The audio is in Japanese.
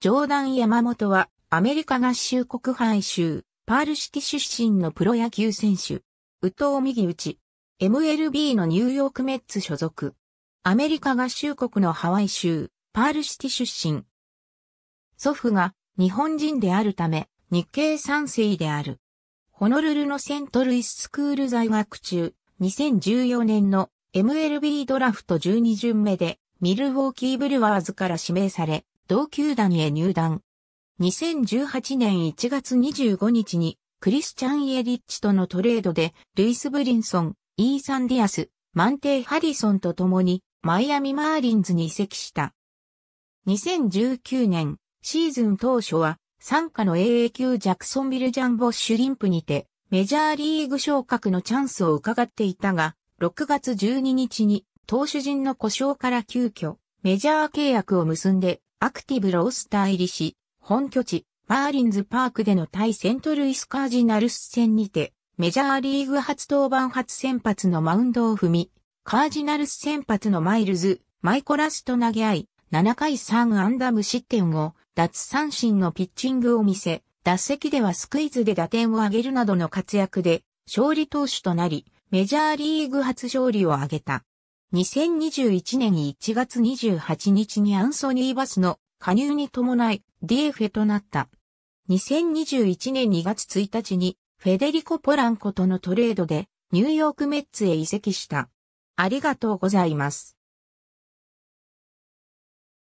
ジョーダン・山本はアメリカ合衆国ハイ州パールシティ出身のプロ野球選手。右投右打。MLB のニューヨークメッツ所属。アメリカ合衆国のハワイ州パールシティ出身。祖父が日本人であるため日系三世である。ホノルルのセントルイススクール在学中、2014年の MLB ドラフト12巡目でミルウォーキーブルワーズから指名され、同球団へ入団。2018年1月25日にクリスチャン・イエリッチとのトレードでルイス・ブリンソン、イーサン・ディアス、マンテイ・ハリソンと共にマイアミ・マーリンズに移籍した。2019年シーズン当初は傘下の AA 級ジャクソンビルジャンボ・シュリンプにてメジャーリーグ昇格のチャンスを伺っていたが、6月12日に投手陣の故障から急遽メジャー契約を結んでアクティブロースター入りし、本拠地、マーリンズパークでの対セントルイスカージナルス戦にて、メジャーリーグ初登板初先発のマウンドを踏み、カージナルス先発のマイルズ、マイコラスと投げ合い、7回3安打無失点を、奪三振のピッチングを見せ、打席ではスクイズで打点を挙げるなどの活躍で、勝利投手となり、メジャーリーグ初勝利を挙げた。2021年1月28日にアンソニー・バスの加入に伴い DFA となった。2021年2月1日にフェデリコ・ポランコとのトレードでニューヨークメッツへ移籍した。ありがとうございます。